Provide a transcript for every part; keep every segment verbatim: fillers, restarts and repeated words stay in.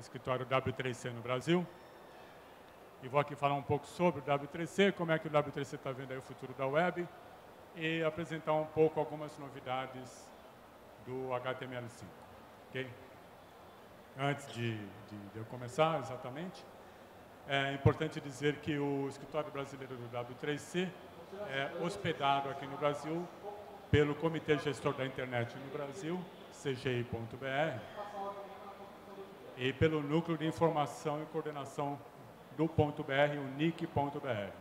escritório W três C no Brasil. E vou aqui falar um pouco sobre o W três C, como é que o W três C está vendo aí o futuro da web e apresentar um pouco algumas novidades do H T M L cinco. Ok? Antes de, de, de eu começar, exatamente, é importante dizer que o escritório brasileiro do W três C é hospedado aqui no Brasil pelo Comitê Gestor da Internet no Brasil, C G I ponto B R, e pelo Núcleo de Informação e Coordenação do .br, o N I C ponto B R.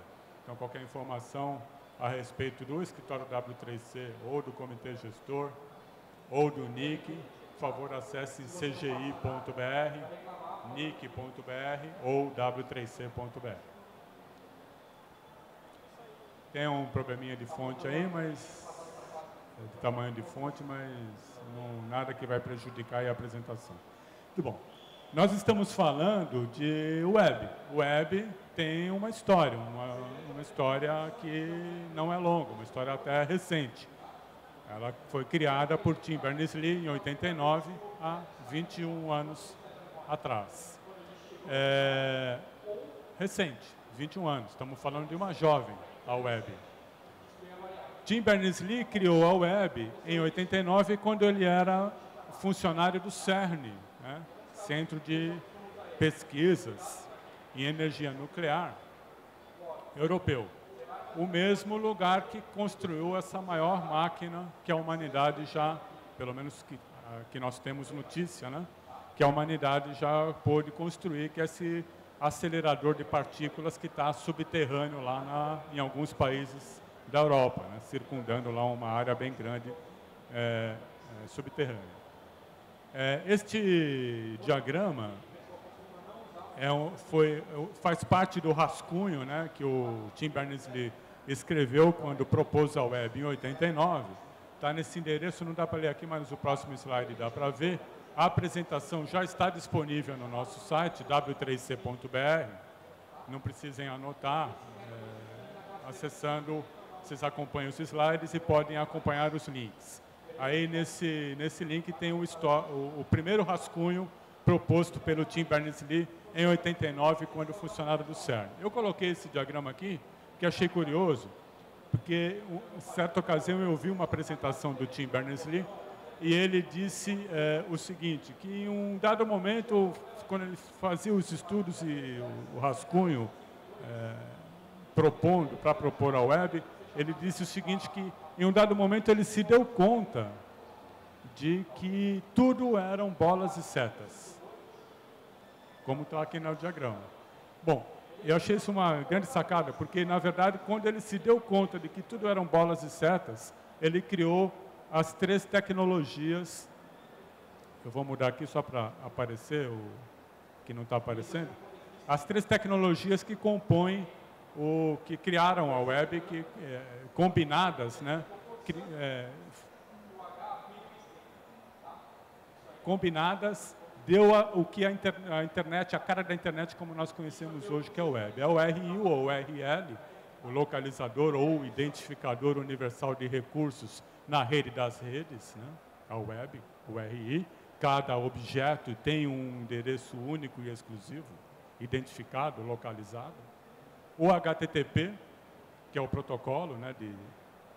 Então, qualquer informação a respeito do escritório W três C ou do Comitê Gestor ou do N I C, por favor, acesse C G I ponto B R, N I C ponto B R ou W três C ponto B R. Tem um probleminha de fonte aí, mas de tamanho de fonte, mas não, nada que vai prejudicar a apresentação. Muito bom. Nós estamos falando de web. Web tem uma história, uma, uma história que não é longa, uma história até recente. Ela foi criada por Tim Berners-Lee em oitenta e nove, há vinte e um anos atrás. É, recente, vinte e um anos. Estamos falando de uma jovem, a web. Tim Berners-Lee criou a web em oitenta e nove, quando ele era funcionário do CERN, né? Centro de Pesquisas em Energia Nuclear Europeu. O mesmo lugar que construiu essa maior máquina que a humanidade já, pelo menos que, que nós temos notícia, né? Que a humanidade já pôde construir, que é esse acelerador de partículas que está subterrâneo lá na, em alguns países da Europa, né? Circundando lá uma área bem grande é, é, subterrânea. É, este diagrama é um, foi, faz parte do rascunho, né, que o Tim Berners-Lee escreveu quando propôs a web em oitenta e nove. Está nesse endereço, não dá para ler aqui, mas o próximo slide dá para ver. A apresentação já está disponível no nosso site, W três C ponto B R. Não precisem anotar, é, acessando, vocês acompanham os slides e podem acompanhar os links. Aí, nesse, nesse link, tem o, o, o primeiro rascunho proposto pelo Tim Berners-Lee em oitenta e nove, quando funcionário do CERN. Eu coloquei esse diagrama aqui, que achei curioso, porque, em certa ocasião, eu vi uma apresentação do Tim Berners-Lee e ele disse é, o seguinte, que em um dado momento, quando ele fazia os estudos e o, o rascunho é, propondo, para propor a web, ele disse o seguinte, que em um dado momento ele se deu conta de que tudo eram bolas e setas, como está aqui no diagrama. Bom, eu achei isso uma grande sacada, porque, na verdade, quando ele se deu conta de que tudo eram bolas e setas, ele criou as três tecnologias. Eu vou mudar aqui só para aparecer o que não está aparecendo. As três tecnologias que compõem o que criaram a web, que é, combinadas, né, que, é, combinadas deu a, o que a, inter, a internet, a cara da internet como nós conhecemos hoje, que é a web. É o U R I ou U R L, o localizador ou identificador universal de recursos na rede das redes, né, a web, o U R I. Cada objeto tem um endereço único e exclusivo, identificado, localizado. O H T T P, que é o protocolo, né, de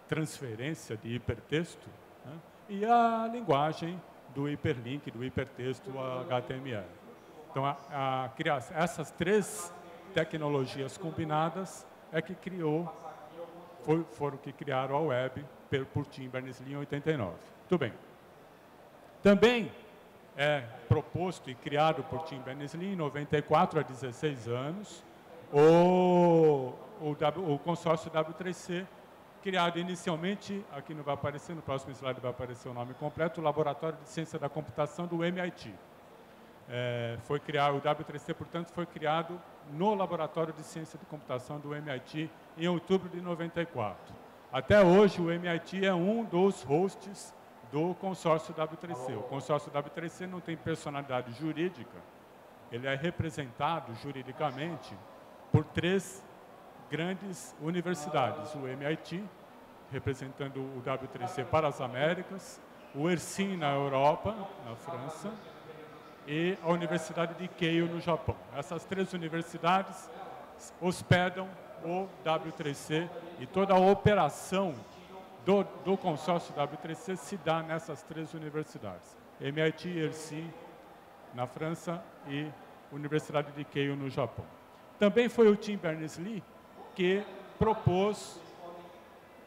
transferência de hipertexto, né, e a linguagem do hiperlink, do hipertexto H T M L. Então, a, a criar essas três tecnologias combinadas é que criou, foi, foram que criaram a web por, por Tim Berners-Lee em oitenta e nove. Muito bem. Também é proposto e criado por Tim Berners-Lee em noventa e quatro, há dezesseis anos, O, o, w, o consórcio W três C, criado inicialmente, aqui não vai aparecer, no próximo slide vai aparecer o nome completo, o Laboratório de Ciência da Computação do M I T. É, foi criado, o W três C, portanto, foi criado no Laboratório de Ciência da Computação do M I T em outubro de noventa e quatro. Até hoje, o M I T é um dos hosts do consórcio W três C. O consórcio W três C não tem personalidade jurídica, ele é representado juridicamente por três grandes universidades, o M I T, representando o W três C para as Américas, o ERCIM na Europa, na França, e a Universidade de Keio, no Japão. Essas três universidades hospedam o W três C e toda a operação do, do consórcio W três C se dá nessas três universidades. M I T, E R C I M, na França, e Universidade de Keio, no Japão. Também foi o Tim Berners-Lee que propôs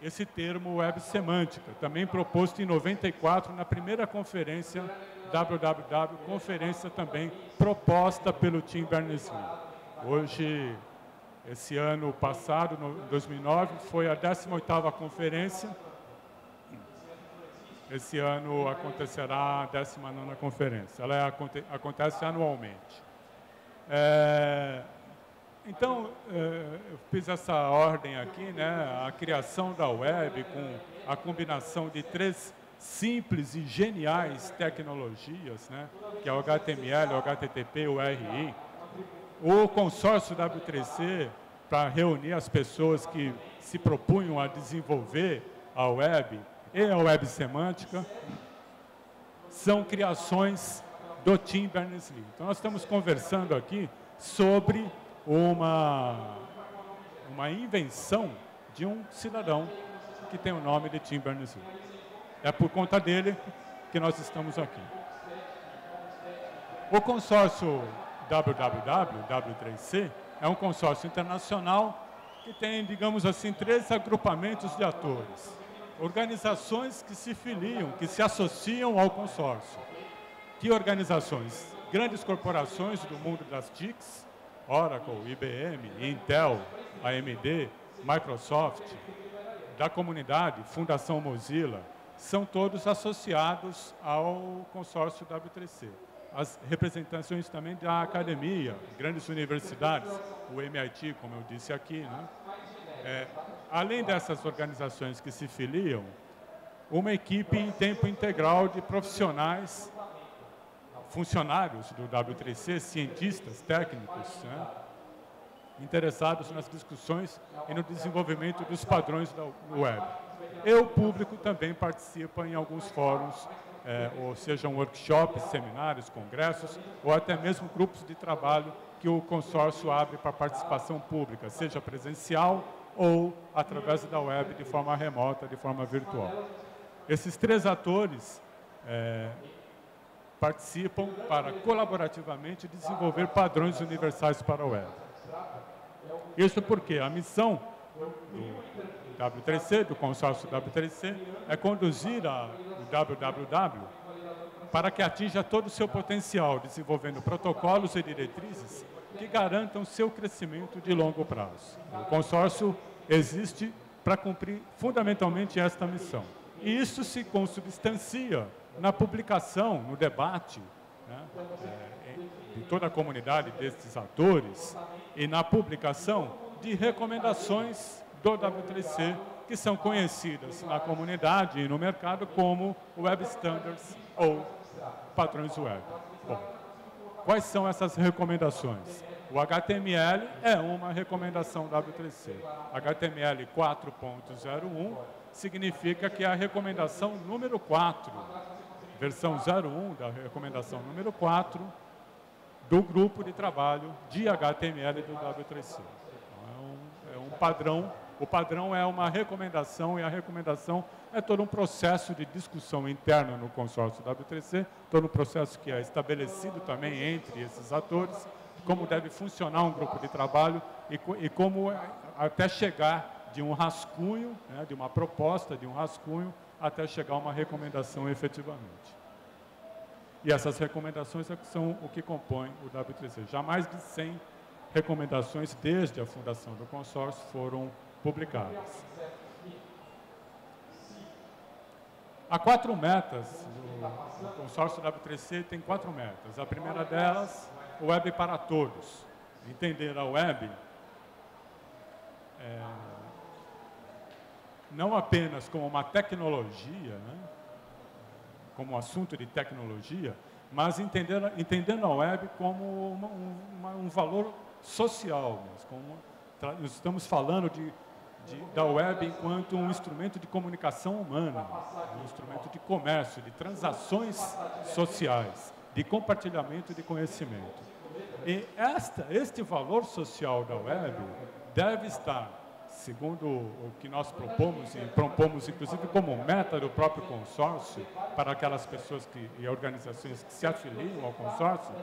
esse termo web semântica, também proposto em noventa e quatro, na primeira conferência W W W, conferência também proposta pelo Tim Berners-Lee. Hoje, esse ano passado, em dois mil e nove, foi a décima oitava conferência. Esse ano acontecerá a décima nona conferência. Ela aconte acontece anualmente. É, então, é, eu fiz essa ordem aqui, né? A criação da web com a combinação de três simples e geniais tecnologias, né? Que é o H T M L, o H T T P, o U R I. O consórcio W três C, para reunir as pessoas que se propunham a desenvolver a web e a web semântica, são criações do Tim Berners-Lee. Então, nós estamos conversando aqui sobre uma, uma invenção de um cidadão que tem o nome de Tim Berners-Lee. É por conta dele que nós estamos aqui. O consórcio W W W, W três C, é um consórcio internacional que tem, digamos assim, três agrupamentos de atores. Organizações que se filiam, que se associam ao consórcio. Que organizações? Grandes corporações do mundo das T I Cs, Oracle, I B M, Intel, A M D, Microsoft, da comunidade, Fundação Mozilla, são todos associados ao consórcio W três C. As representações também da academia, grandes universidades, o M I T, como eu disse aqui, né? É, além dessas organizações que se filiam, uma equipe em tempo integral de profissionais, funcionários do W três C, cientistas, técnicos, né? Interessados nas discussões e no desenvolvimento dos padrões da web. E o público também participa em alguns fóruns, É, ou sejam workshops, seminários, congressos, ou até mesmo grupos de trabalho que o consórcio abre para participação pública, seja presencial ou através da web, de forma remota, de forma virtual. Esses três atores é, participam para colaborativamente desenvolver padrões universais para a web. Isso porque a missão do W três C, do consórcio W três C, é conduzir a, o W W W para que atinja todo o seu potencial, desenvolvendo protocolos e diretrizes que garantam seu crescimento de longo prazo. O consórcio existe para cumprir fundamentalmente esta missão. E isso se consubstancia na publicação, no debate, né, de toda a comunidade destes atores e na publicação de recomendações do W três C, que são conhecidas na comunidade e no mercado como Web Standards ou padrões web. Bom, quais são essas recomendações? O H T M L é uma recomendação W três C. H T M L quatro ponto zero um significa que é a recomendação número quatro, versão zero um da recomendação número quatro do grupo de trabalho de H T M L do W três C. Então, é um, é um padrão. O padrão é uma recomendação, e a recomendação é todo um processo de discussão interna no consórcio W três C, todo um processo que é estabelecido também entre esses atores, como deve funcionar um grupo de trabalho e, e como até chegar de um rascunho, né, de uma proposta, de um rascunho, até chegar a uma recomendação efetivamente. E essas recomendações são o que compõe o W três C. Já mais de cem recomendações desde a fundação do consórcio foram publicadas. Há quatro metas, o consórcio W três C tem quatro metas. A primeira delas, web para todos. Entender a web é, não apenas como uma tecnologia, né, como um assunto de tecnologia, mas entender, entendendo a web como uma, uma, um valor social. Mas como, estamos falando de De, da web enquanto um instrumento de comunicação humana, um instrumento de comércio, de transações sociais, de compartilhamento de conhecimento. E esta, este valor social da web deve estar, segundo o que nós propomos, e propomos inclusive como meta do próprio consórcio, para aquelas pessoas que, e organizações que se afiliam ao consórcio,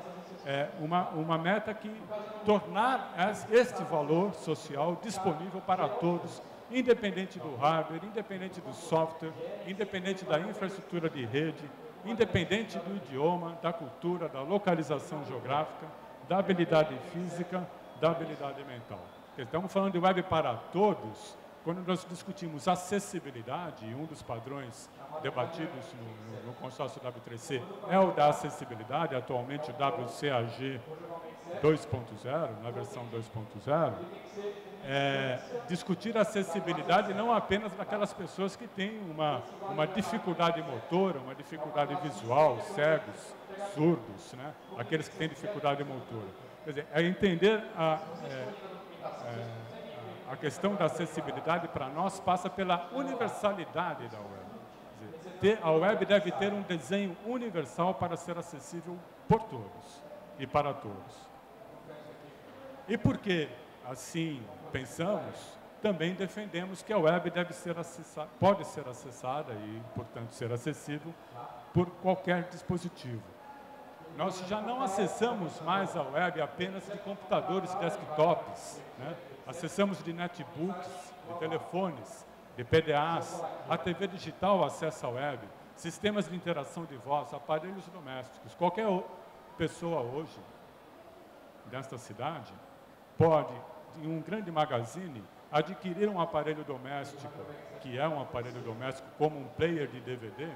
é uma, uma meta que tornar este valor social disponível para todos, independente do hardware, independente do software, independente da infraestrutura de rede, independente do idioma, da cultura, da localização geográfica, da habilidade física, da habilidade mental. Porque estamos falando de web para todos. Quando nós discutimos acessibilidade, um dos padrões debatidos no, no consórcio W três C é o da acessibilidade, atualmente o W C A G dois ponto zero, na versão dois ponto zero, é, discutir acessibilidade não apenas daquelas pessoas que têm uma, uma dificuldade motora, uma dificuldade visual, cegos, surdos, né? Aqueles que têm dificuldade motora. Quer dizer, é entender a... É, é, A questão da acessibilidade, para nós, passa pela universalidade da web. Quer dizer, a web deve ter um desenho universal para ser acessível por todos e para todos. E porque, assim, pensamos, também defendemos que a web deve ser acessa- pode ser acessada e, portanto, ser acessível por qualquer dispositivo. Nós já não acessamos mais a web apenas de computadores, desktops, né? Acessamos de netbooks, de telefones, de P D As, a T V digital acessa a web, sistemas de interação de voz, aparelhos domésticos. Qualquer pessoa hoje, desta cidade, pode, em um grande magazine, adquirir um aparelho doméstico, que é um aparelho doméstico como um player de D V D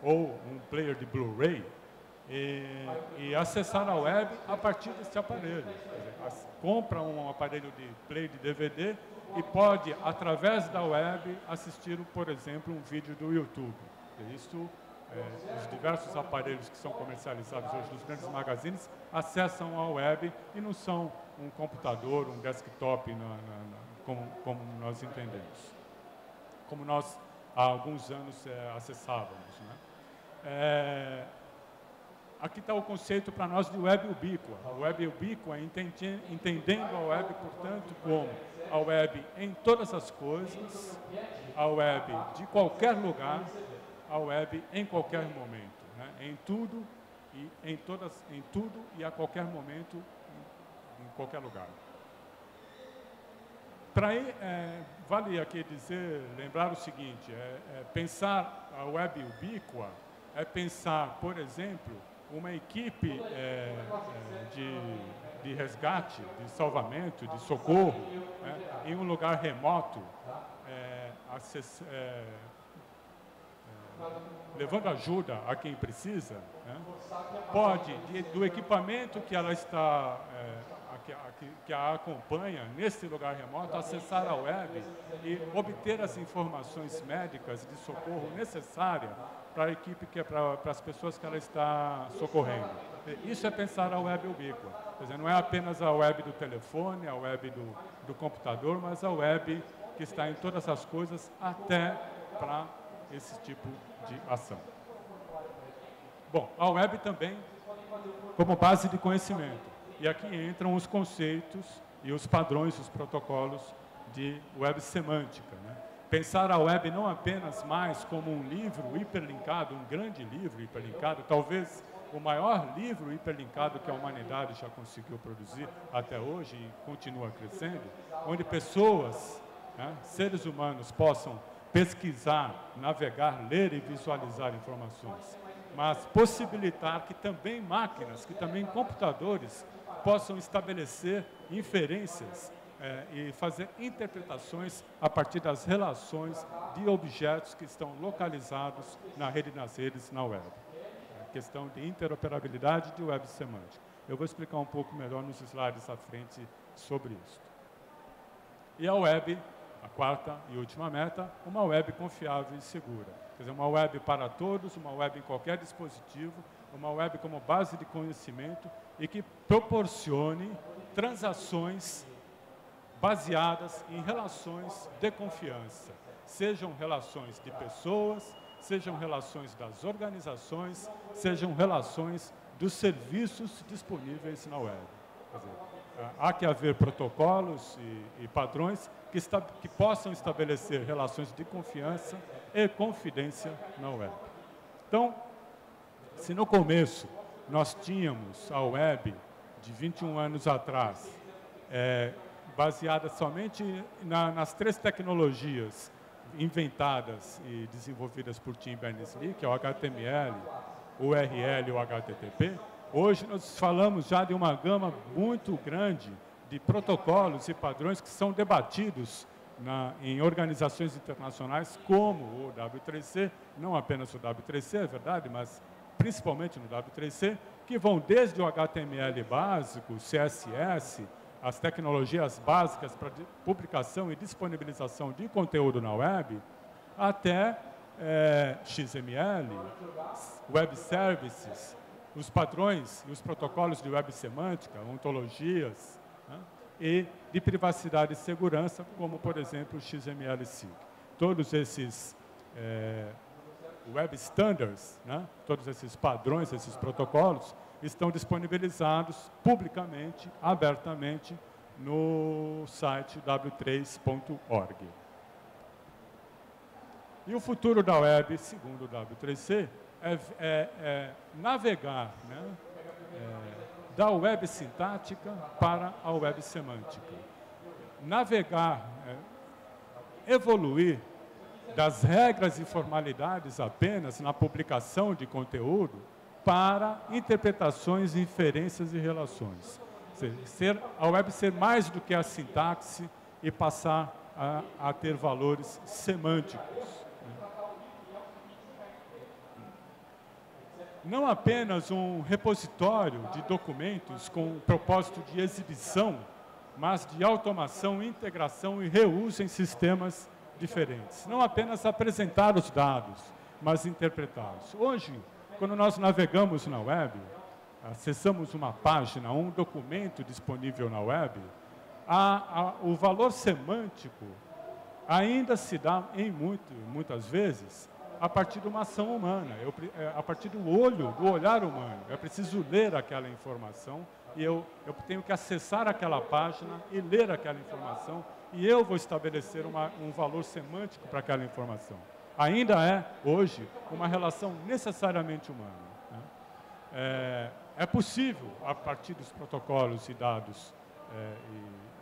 ou um player de Blu-ray, E, e acessar a web a partir desse aparelho. Dizer, compra um aparelho de play de D V D e pode, através da web, assistir, por exemplo, um vídeo do YouTube. E isso, é, os diversos aparelhos que são comercializados hoje nos grandes magazines acessam a web e não são um computador, um desktop, na, na, na, como, como nós entendemos. Como nós, há alguns anos, é, acessávamos. Né? É, Aqui está o conceito para nós de web ubíqua. A web ubíqua, entendendo a web, portanto, como a web em todas as coisas, a web de qualquer lugar, a web em qualquer momento, né? Em tudo e em todas, em tudo e a qualquer momento, em qualquer lugar. Para aí, é, vale aqui dizer, lembrar o seguinte: é, é pensar a web ubíqua é pensar, por exemplo, uma equipe é, de, de resgate, de salvamento, de socorro, né, em um lugar remoto, é, acess, é, é, levando ajuda a quem precisa, né, pode, de, do equipamento que ela está, é, a, que, a, que a acompanha nesse lugar remoto, acessar a web e obter as informações médicas de socorro necessárias para a equipe, que é para, para as pessoas que ela está socorrendo. Isso é pensar a web ubíqua. Quer dizer, não é apenas a web do telefone, a web do, do computador, mas a web que está em todas as coisas, até para esse tipo de ação. Bom, a web também como base de conhecimento. E aqui entram os conceitos e os padrões, os protocolos de web semântica, né? Pensar a web não apenas mais como um livro hiperlinkado, um grande livro hiperlinkado, talvez o maior livro hiperlinkado que a humanidade já conseguiu produzir até hoje e continua crescendo, onde pessoas, né, seres humanos, possam pesquisar, navegar, ler e visualizar informações, mas possibilitar que também máquinas, que também computadores possam estabelecer inferências, É, e fazer interpretações a partir das relações de objetos que estão localizados na rede, nas redes, na web. É questão de interoperabilidade de web semântica. Eu vou explicar um pouco melhor nos slides à frente sobre isso. E a web, a quarta e última meta, uma web confiável e segura. Quer dizer, uma web para todos, uma web em qualquer dispositivo, uma web como base de conhecimento e que proporcione transações baseadas em relações de confiança, sejam relações de pessoas, sejam relações das organizações, sejam relações dos serviços disponíveis na web. Quer dizer, há que haver protocolos e, e padrões que, esta, que possam estabelecer relações de confiança e confidência na web. Então, se no começo nós tínhamos a web de vinte e um anos atrás, é, baseada somente na, nas três tecnologias inventadas e desenvolvidas por Tim Berners-Lee, que é o H T M L, o U R L e o H T T P, hoje nós falamos já de uma gama muito grande de protocolos e padrões que são debatidos na, em organizações internacionais como o W três C, não apenas o W três C, é verdade, mas principalmente no W três C, que vão desde o H T M L básico, o C S S, as tecnologias básicas para publicação e disponibilização de conteúdo na web, até é, X M L, web services, os padrões e os protocolos de web semântica, ontologias, né, e de privacidade e segurança, como, por exemplo, o X M L cinco. Todos esses... É, Web Standards, né? Todos esses padrões, esses protocolos, estão disponibilizados publicamente, abertamente, no site W três ponto org. E o futuro da web, segundo o W três C, é, é, é navegar, né? é, da web sintática para a web semântica. Navegar, é, evoluir das regras e formalidades apenas na publicação de conteúdo para interpretações, inferências e relações. Ser, a web ser mais do que a sintaxe e passar a, a ter valores semânticos. Não apenas um repositório de documentos com o propósito de exibição, mas de automação, integração e reuso em sistemas diferentes. Não apenas apresentar os dados, mas interpretá-los. Hoje, quando nós navegamos na web, acessamos uma página, um documento disponível na web, a, a, o valor semântico ainda se dá, em muito, muitas vezes, a partir de uma ação humana, eu, a partir do olho, do olhar humano. É preciso ler aquela informação e eu, eu tenho que acessar aquela página e ler aquela informação, e eu vou estabelecer uma, um valor semântico para aquela informação. Ainda é, hoje, uma relação necessariamente humana, né? É, é possível, a partir dos protocolos e dados é,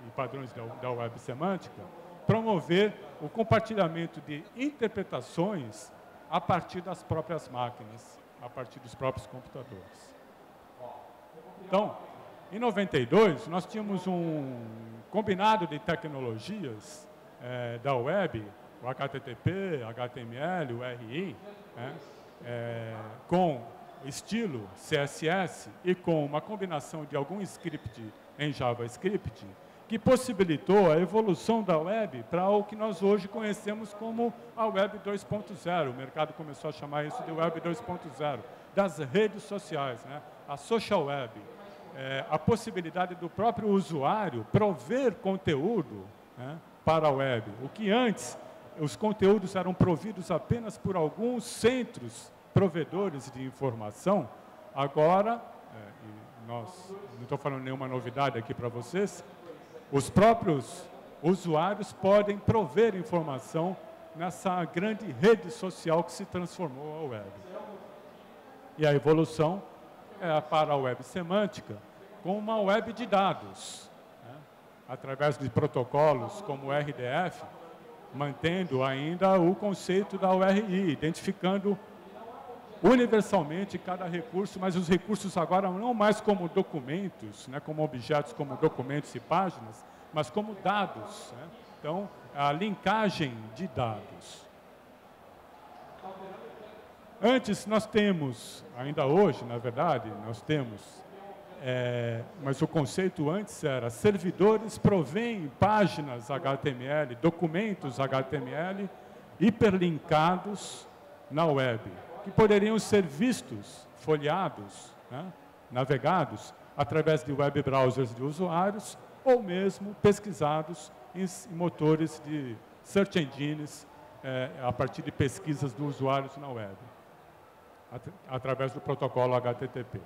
e, e padrões da, da web semântica, promover o compartilhamento de interpretações a partir das próprias máquinas, a partir dos próprios computadores. Então, em noventa e dois, nós tínhamos um combinado de tecnologias é, da web, o H T T P, H T M L, o U R I, é, é, com estilo C S S e com uma combinação de algum script em JavaScript, que possibilitou a evolução da web para o que nós hoje conhecemos como a web dois ponto zero. O mercado começou a chamar isso de web dois ponto zero, das redes sociais, né? A social web. É, a possibilidade do próprio usuário prover conteúdo, né, para a web. O que antes, os conteúdos eram providos apenas por alguns centros provedores de informação, agora, é, e nós, não estou falando nenhuma novidade aqui para vocês, os próprios usuários podem prover informação nessa grande rede social que se transformou a web. E a evolução é para a web semântica, com uma web de dados, né? Através de protocolos como o R D F, mantendo ainda o conceito da U R I, identificando universalmente cada recurso, mas os recursos agora não mais como documentos, né, como objetos, como documentos e páginas, mas como dados, né? Então, a linkagem de dados. Antes, nós temos, ainda hoje, na verdade, nós temos, é, mas o conceito antes era, servidores provêm páginas H T M L, documentos H T M L, hiperlinkados na web, que poderiam ser vistos, folheados, né, navegados, através de web browsers de usuários, ou mesmo pesquisados em motores de search engines, é, a partir de pesquisas dos usuários na web, através do protocolo H T T P.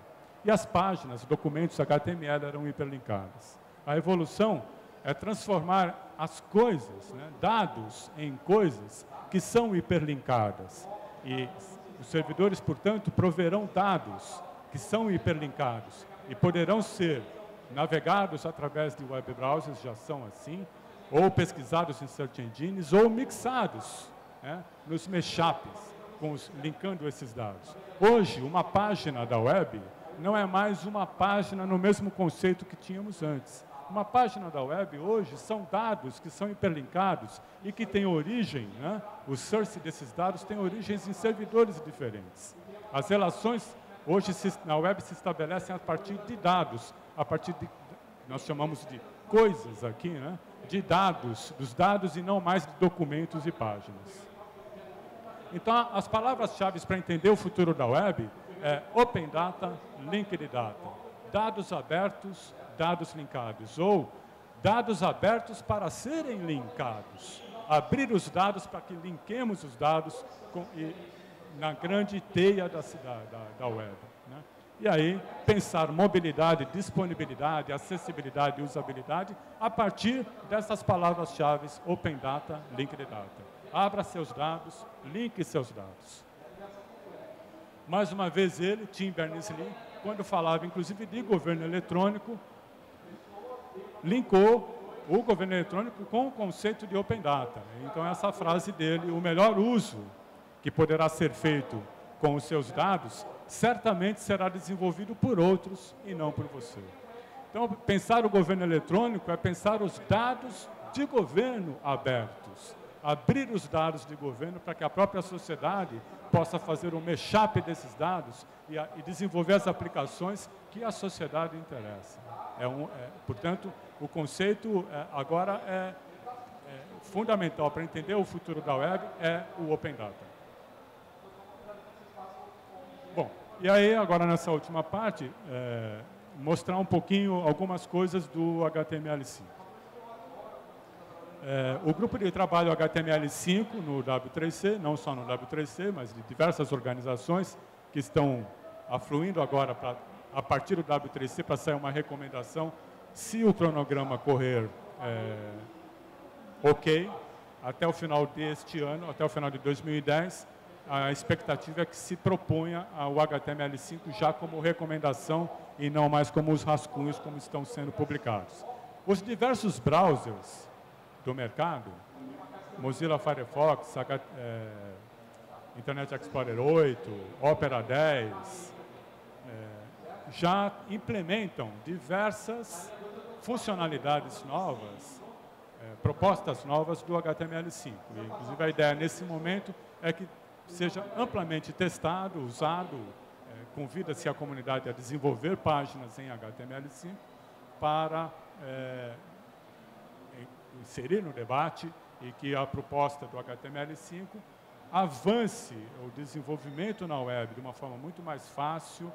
E as páginas, documentos H T M L eram hiperlinkadas. A evolução é transformar as coisas, né, dados em coisas que são hiperlinkadas. E os servidores, portanto, proverão dados que são hiperlinkados e poderão ser navegados através de web browsers, já são assim, ou pesquisados em search engines, ou mixados, né, nos mashups, com os, linkando esses dados. Hoje, uma página da web não é mais uma página no mesmo conceito que tínhamos antes. Uma página da web hoje são dados que são hiperlinkados e que têm origem, né? O source desses dados tem origens em servidores diferentes. As relações hoje se, na web se estabelecem a partir de dados, a partir de, nós chamamos de coisas aqui, né? De dados, dos dados e não mais de documentos e páginas. Então, as palavras-chave para entender o futuro da web é Open Data, Linked Data, dados abertos, dados linkados, ou dados abertos para serem linkados, abrir os dados para que linkemos os dados com, e, na grande teia da, da, da web. Né? E aí, pensar mobilidade, disponibilidade, acessibilidade e usabilidade a partir dessas palavras-chave Open Data, Linked Data. Abra seus dados, linke seus dados. Mais uma vez ele, Tim Berners-Lee, quando falava inclusive de governo eletrônico, linkou o governo eletrônico com o conceito de Open Data. Então essa frase dele, o melhor uso que poderá ser feito com os seus dados, certamente será desenvolvido por outros e não por você. Então pensar o governo eletrônico é pensar os dados de governo abertos. Abrir os dados de governo para que a própria sociedade possa fazer um mashup desses dados e, a, e desenvolver as aplicações que a sociedade interessa. É um, é, portanto, o conceito é, agora é, é fundamental para entender o futuro da web, é o Open Data. Bom, e aí agora nessa última parte, é, mostrar um pouquinho algumas coisas do H T M L cinco. É, o grupo de trabalho H T M L cinco no W três C, não só no W três C, mas de diversas organizações que estão afluindo agora pra, a partir do W três C para sair uma recomendação, se o cronograma correr é, ok, até o final deste ano, até o final de dois mil e dez, a expectativa é que se proponha o H T M L cinco já como recomendação e não mais como os rascunhos como estão sendo publicados. Os diversos browsers do mercado, Mozilla Firefox, H, é, Internet Explorer oito, Opera dez, é, já implementam diversas funcionalidades novas, é, propostas novas do H T M L cinco. E, inclusive, a ideia nesse momento é que seja amplamente testado, usado, é, convida-se a comunidade a desenvolver páginas em H T M L cinco para... É, inserir no debate e que a proposta do H T M L cinco avance o desenvolvimento na web de uma forma muito mais fácil,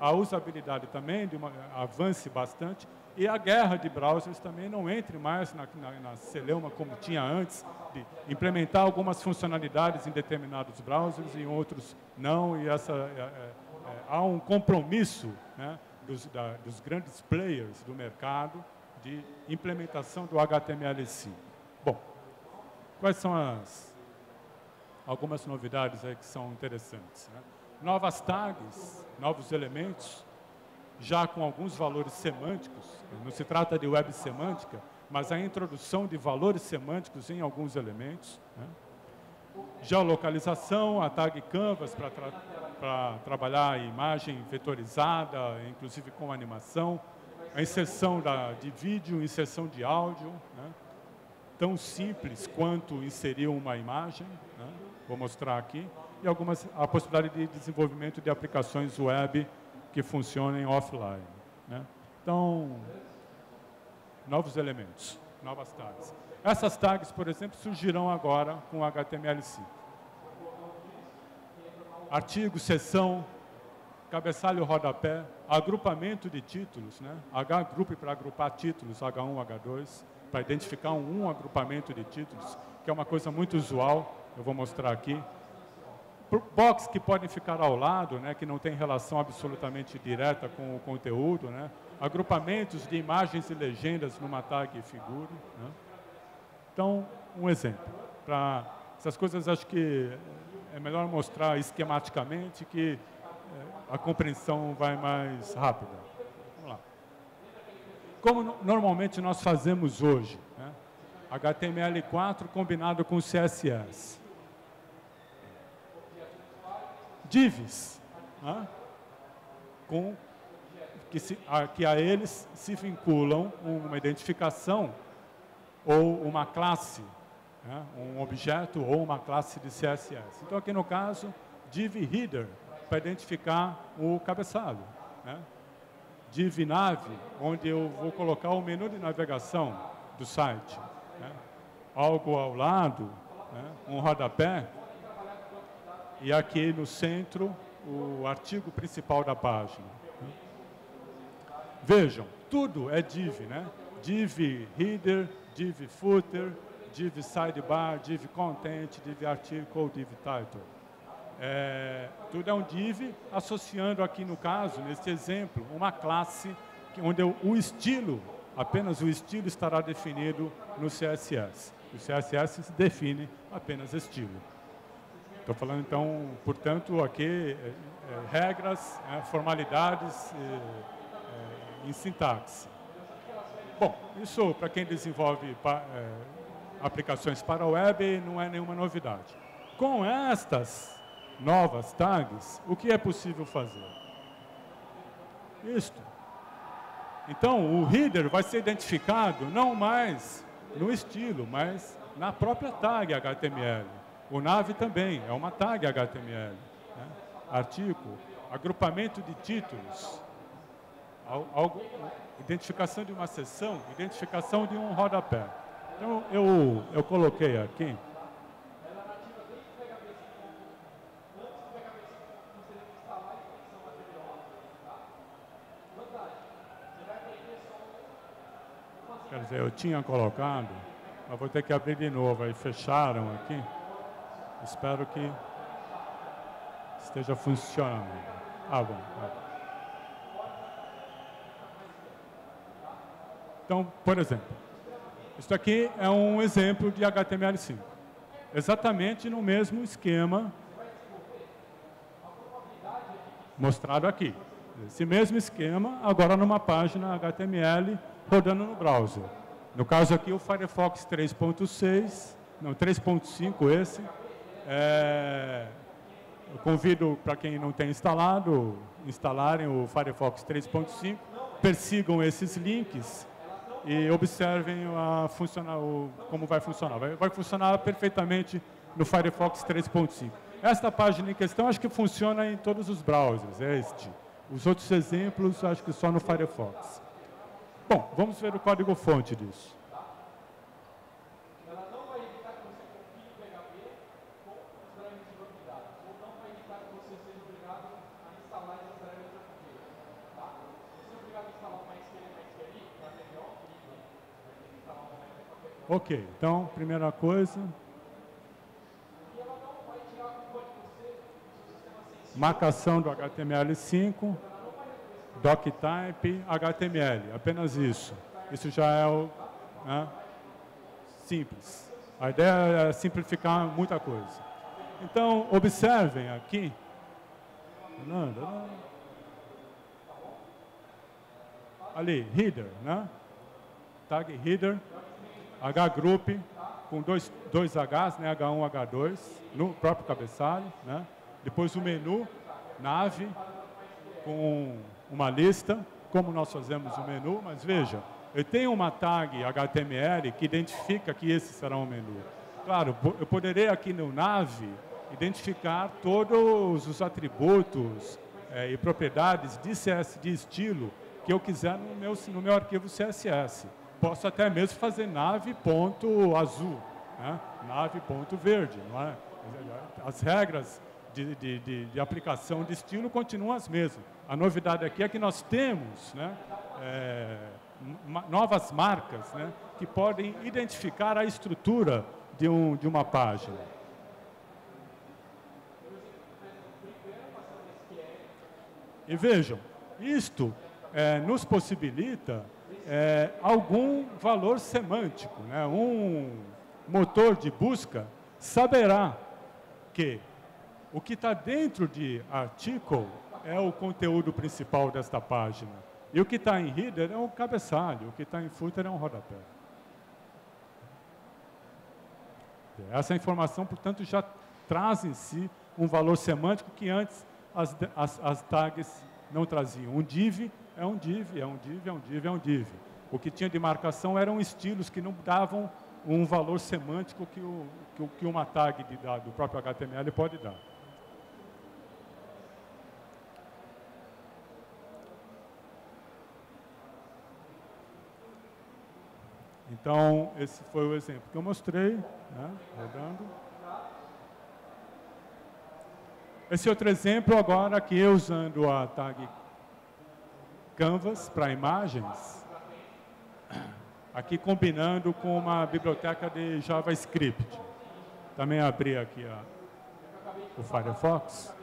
a usabilidade também de uma, avance bastante e a guerra de browsers também não entre mais na, na, na celeuma como tinha antes, de implementar algumas funcionalidades em determinados browsers e em outros não, e essa, é, é, é, há um compromisso, né, dos, da, dos grandes players do mercado de implementação do H T M L cinco. Bom, quais são as algumas novidades aí que são interessantes, né? Novas tags, novos elementos, já com alguns valores semânticos. Não se trata de web semântica, mas a introdução de valores semânticos em alguns elementos, né? Geolocalização, a tag canvas para tra para trabalhar a imagem vetorizada, inclusive com animação. A inserção da, de vídeo, inserção de áudio, né? Tão simples quanto inserir uma imagem, né? Vou mostrar aqui, e algumas, a possibilidade de desenvolvimento de aplicações web que funcionem offline, né? Então, novos elementos, novas tags. Essas tags, por exemplo, surgirão agora com o H T M L cinco. Artigo, seção, cabeçalho, rodapé, agrupamento de títulos, né? H-group para agrupar títulos, H um, H dois, para identificar um, um agrupamento de títulos, que é uma coisa muito usual, eu vou mostrar aqui. box que podem ficar ao lado, né, que não tem relação absolutamente direta com o conteúdo, né, agrupamentos de imagens e legendas numa tag e figura, né. Então, um exemplo. Para essas coisas, acho que é melhor mostrar esquematicamente que a compreensão vai mais rápida. Vamos lá. Como normalmente nós fazemos hoje, né? H T M L quatro combinado com C S S. Divs, né? com, que, se, a, que a eles se vinculam uma identificação ou uma classe, né? um objeto ou uma classe de C S S. Então, aqui no caso, div header, para identificar o cabeçado, né? Div nav, onde eu vou colocar o menu de navegação do site, né? Algo ao lado, né? um rodapé, e aqui no centro o artigo principal da página. Vejam, tudo é div, né? Div header, div footer, div sidebar, div content, div article, div title. É, tudo é um div, associando aqui no caso, neste exemplo, uma classe onde eu, o estilo, apenas o estilo estará definido no C S S. O C S S define apenas estilo. Estou falando, então, portanto, aqui, é, é, regras, é, formalidades é, é, em sintaxe. Bom, isso para quem desenvolve pa, é, aplicações para a web não é nenhuma novidade. Com estas novas tags, o que é possível fazer? Isto. Então, o header vai ser identificado não mais no estilo, mas na própria tag H T M L. O nav também é uma tag H T M L. Né? Artigo, agrupamento de títulos, algo, identificação de uma seção, identificação de um rodapé. Então, eu, eu coloquei aqui. Quer dizer, eu tinha colocado, mas vou ter que abrir de novo. Aí fecharam aqui. Espero que esteja funcionando. Ah, bom. Então, por exemplo, isso aqui é um exemplo de H T M L cinco. Exatamente no mesmo esquema mostrado aqui. Esse mesmo esquema, agora numa página H T M L rodando no browser. No caso aqui, o Firefox três ponto seis, não, três ponto cinco esse. É, eu convido para quem não tem instalado, instalarem o Firefox três ponto cinco, persigam esses links e observem a funcionar, o, como vai funcionar. Vai, vai funcionar perfeitamente no Firefox três ponto cinco. Esta página em questão acho que funciona em todos os browsers, é este. Os outros exemplos acho que só no Firefox. Bom, vamos ver o código-fonte disso. Ela não vai evitar que você confie o P H P com os parâmetros de propriedade, ou não vai evitar que você seja obrigado a instalar esses parâmetros de propriedade, tá? Se você é obrigado a instalar uma S Q L, uma T V O, vai ter que instalar uma S Q L. Ok, então, primeira coisa. E ela não vai tirar o código C do sistema sensível. Marcação do H T M L cinco. DocType, H T M L, apenas isso. Isso já é o, né, simples. A ideia é simplificar muita coisa. Então, observem aqui. Ali, header, né? Tag header, hgroup, com dois, dois Hs, né? H um, H dois, no próprio cabeçalho, né? Depois o menu, nave, com uma lista, como nós fazemos o menu, mas veja, eu tenho uma tag H T M L que identifica que esse será um menu. Claro, eu poderei aqui no nav identificar todos os atributos é, e propriedades de, C S, de estilo que eu quiser no meu, no meu arquivo C S S. Posso até mesmo fazer nav.azul, né? nav.verde, não é? As regras de, de, de, de aplicação de estilo continuam as mesmas. A novidade aqui é que nós temos, né, é, ma novas marcas, né, que podem identificar a estrutura de, um, de uma página. E vejam, isto é, nos possibilita é, algum valor semântico, né? Um motor de busca saberá que o que está dentro de article é o conteúdo principal desta página. E o que está em header é um cabeçalho, o que está em footer é um rodapé. Essa informação, portanto, já traz em si um valor semântico que antes as, as, as tags não traziam. Um div é um div, é um div, é um div, é um div. O que tinha de marcação eram estilos que não davam um valor semântico que, o, que, que uma tag de, da, do próprio H T M L pode dar. Então, esse foi o exemplo que eu mostrei, né, rodando. Esse outro exemplo agora que eu usando a tag Canvas para imagens, aqui combinando com uma biblioteca de JavaScript. Também abri aqui a, o Firefox.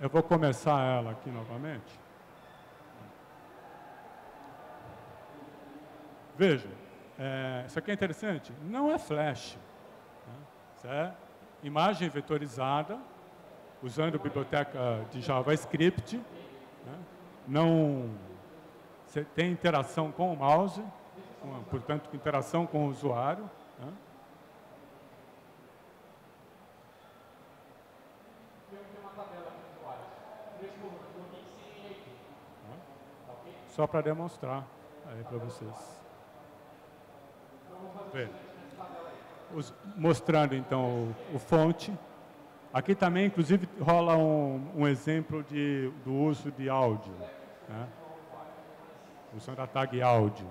Eu vou começar ela aqui novamente. Veja, é, isso aqui é interessante. Não é flash. Né? Isso é imagem vetorizada, usando biblioteca de JavaScript. Né? Não, você tem interação com o mouse, com, portanto, interação com o usuário. Né? Só para demonstrar aí para vocês. Bem, os, mostrando então o, o fonte. Aqui também, inclusive, rola um, um exemplo de, do uso de áudio. Né? Usando a tag áudio.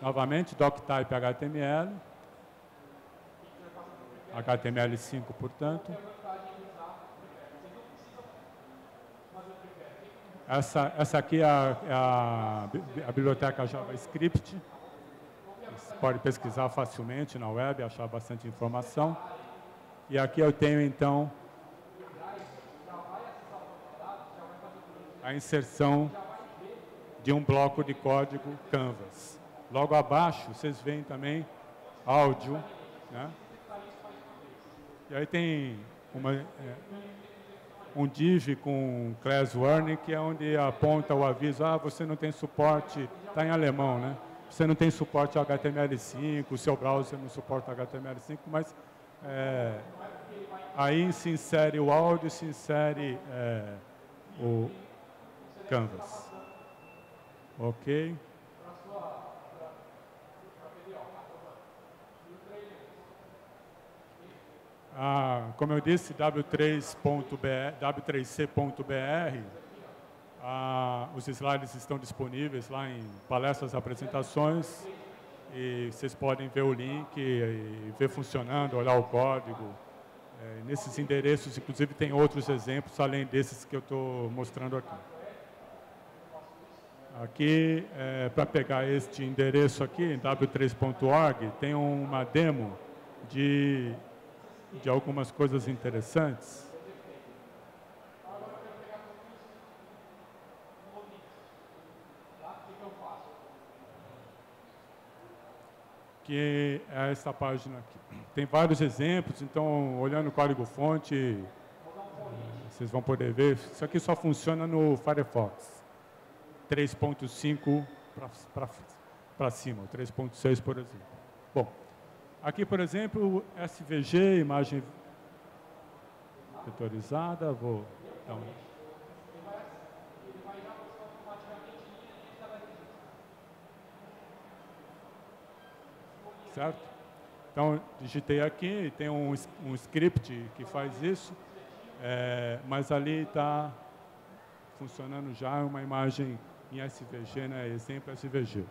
Novamente, doctype H T M L. H T M L cinco, portanto. Essa, essa aqui é a, é a, a biblioteca JavaScript. Você pode pesquisar facilmente na web, achar bastante informação. E aqui eu tenho, então, a inserção de um bloco de código Canvas. Logo abaixo, vocês veem também áudio. Né? E aí tem uma... É, um div com class warning, que é onde aponta o aviso, ah, você não tem suporte, está em alemão, né? Você não tem suporte a H T M L cinco, o seu browser não suporta H T M L cinco, mas é, aí se insere o áudio, se insere é, o Canvas. Ok. Ah, como eu disse, W três C ponto B R, ah, os slides estão disponíveis lá em palestras, apresentações, e vocês podem ver o link, e ver funcionando, olhar o código. É, nesses endereços, inclusive, tem outros exemplos, além desses que eu estou mostrando aqui. Aqui, é, para pegar este endereço aqui, W três ponto org, tem uma demo de... de algumas coisas interessantes. Que é essa página aqui. Tem vários exemplos, então, olhando o código-fonte, vocês vão poder ver. Isso aqui só funciona no Firefox. três ponto cinco para cima, três ponto seis, por exemplo. Bom. Aqui, por exemplo, S V G, imagem vetorizada, vou dar um... Certo? Então, digitei aqui, tem um, um script que faz isso, é, mas ali está funcionando já uma imagem em S V G, né? Exemplo S V G.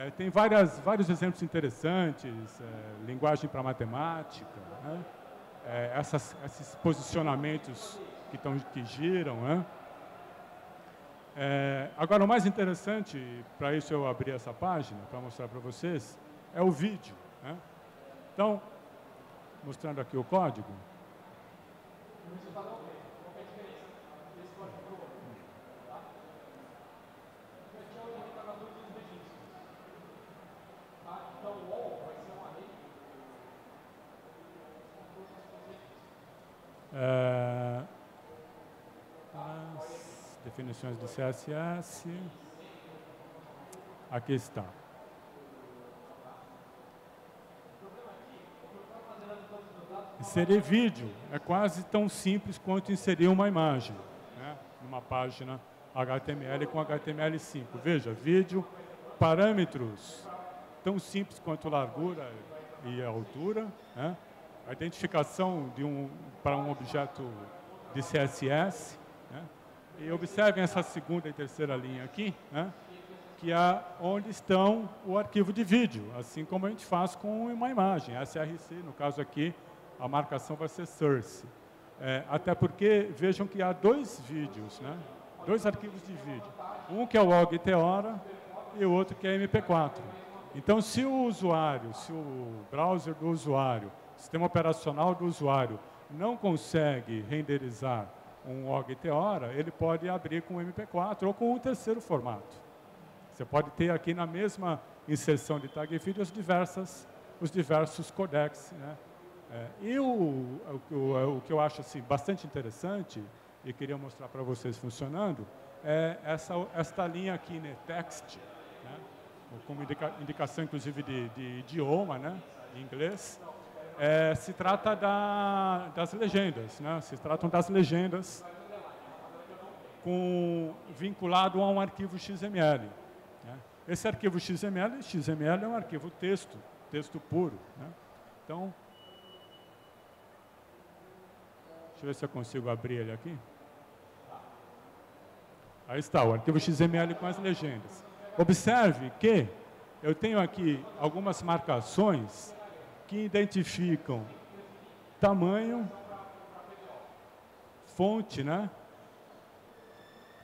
É, tem várias, vários exemplos interessantes, é, linguagem para matemática, né? é, essas, esses posicionamentos que, tão, que giram. Né? É, agora, o mais interessante, para isso eu abri essa página, para mostrar para vocês, é o vídeo, né? Então, mostrando aqui o código. É, as definições do C S S. Aqui está. Inserir vídeo é quase tão simples quanto inserir uma imagem, né? Numa página H T M L com H T M L cinco. Veja, vídeo, parâmetros tão simples quanto largura e altura, né? A identificação de um, para um objeto de C S S, né? E observem essa segunda e terceira linha aqui, né? Que é onde estão o arquivo de vídeo, assim como a gente faz com uma imagem, S R C, no caso aqui, a marcação vai ser source. É, até porque, vejam que há dois vídeos, né? Dois arquivos de vídeo. Um que é o Ogg Theora e o outro que é M P quatro. Então, se o usuário, se o browser do usuário, o sistema operacional do usuário não consegue renderizar um Ogg Theora, ele pode abrir com M P quatro ou com um terceiro formato. Você pode ter aqui na mesma inserção de tag feed os, diversas, os diversos codecs, né? É, e o, o, o, o que eu acho assim, bastante interessante, e queria mostrar para vocês funcionando, é essa, esta linha aqui, né, text, né? Como indica, indicação inclusive de, de idioma, né? Em inglês. É, se trata da, das legendas, né? Se tratam das legendas com, vinculado a um arquivo X M L. Né? Esse arquivo X M L, X M L é um arquivo texto, texto puro. Né? Então, deixa eu ver se eu consigo abrir ele aqui. Aí está, o arquivo X M L com as legendas. Observe que eu tenho aqui algumas marcações que identificam tamanho, fonte, né?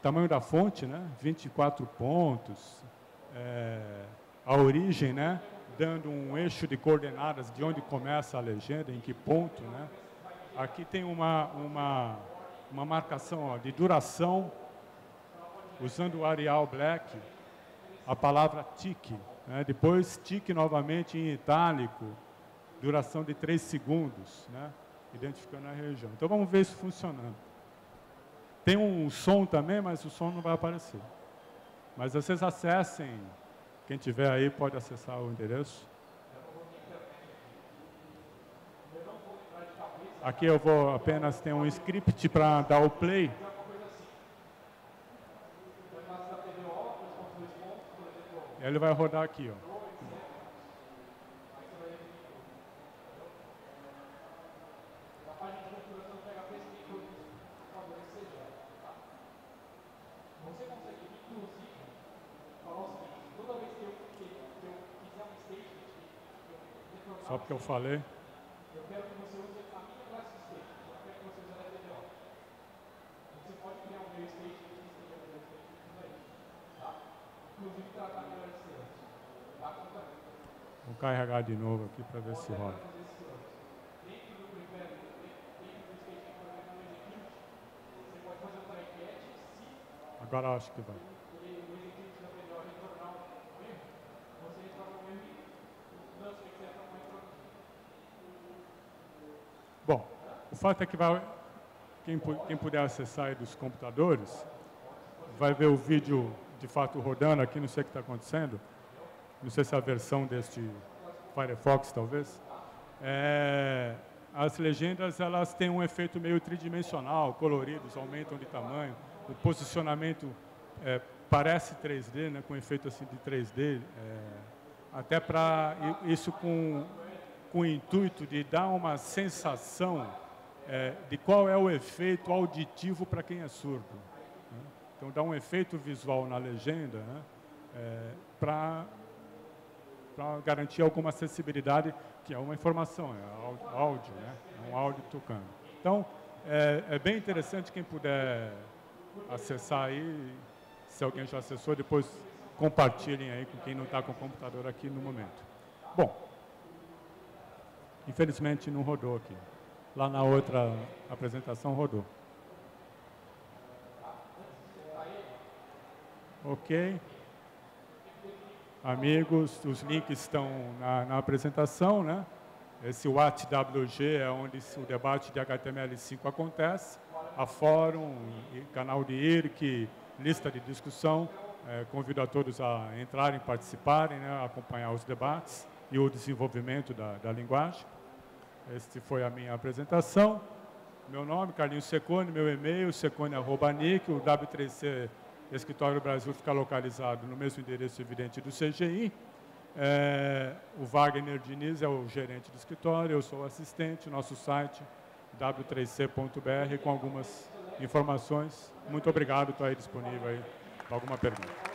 Tamanho da fonte, né? vinte e quatro pontos, é, a origem, né? Dando um eixo de coordenadas de onde começa a legenda, em que ponto, né? Aqui tem uma, uma, uma marcação, ó, de duração, usando o Arial Black, a palavra tick, né? Depois tick novamente em itálico, duração de três segundos, né? Identificando a região. Então vamos ver isso funcionando. Tem um som também, mas o som não vai aparecer. Mas vocês acessem, quem tiver aí pode acessar o endereço. Aqui eu vou apenas ter um script para dar o play. Ele vai rodar aqui, ó. Só porque eu falei. Eu quero que você use a minha classe de stage. Eu quero que você use a L T D O. Você pode criar um meu stage que esteja no meu stage. Inclusive tratar melhor esse antes. Vou carregar de novo aqui para ver se roda. Dentro do prepare, dentro do stage que você não execute, você pode fazer um target se. Agora acho que vai. Bom, o fato é que vai, quem, quem puder acessar aí dos computadores vai ver o vídeo de fato rodando aqui, não sei o que está acontecendo, não sei se é a versão deste Firefox talvez. É, as legendas elas têm um efeito meio tridimensional, coloridos, aumentam de tamanho, o posicionamento é, parece três D, né, com efeito assim de três D, é, até para isso com... com o intuito de dar uma sensação é, de qual é o efeito auditivo para quem é surdo. Né? Então, dá um efeito visual na legenda, né? É, para garantir alguma acessibilidade, que é uma informação, é áudio, né? É um áudio tocando. Então, é, é bem interessante quem puder acessar aí, se alguém já acessou, depois compartilhem aí com quem não está com o computador aqui no momento. Bom, infelizmente não rodou aqui. Lá na outra apresentação rodou. Ok. Amigos, os links estão na, na apresentação, né? Esse WhatWG é onde o debate de H T M L cinco acontece. A fórum, canal de I R C, lista de discussão. É, convido a todos a entrarem, participarem, né, acompanhar os debates e o desenvolvimento da, da linguagem. Este foi a minha apresentação. Meu nome, Carlinho Cecconi, meu e-mail, cecconi arroba nic, o W três C Escritório Brasil fica localizado no mesmo endereço evidente do C G I. É, o Wagner Diniz é o gerente do escritório, eu sou o assistente, nosso site w três c ponto br com algumas informações. Muito obrigado, estou aí disponível aí para alguma pergunta.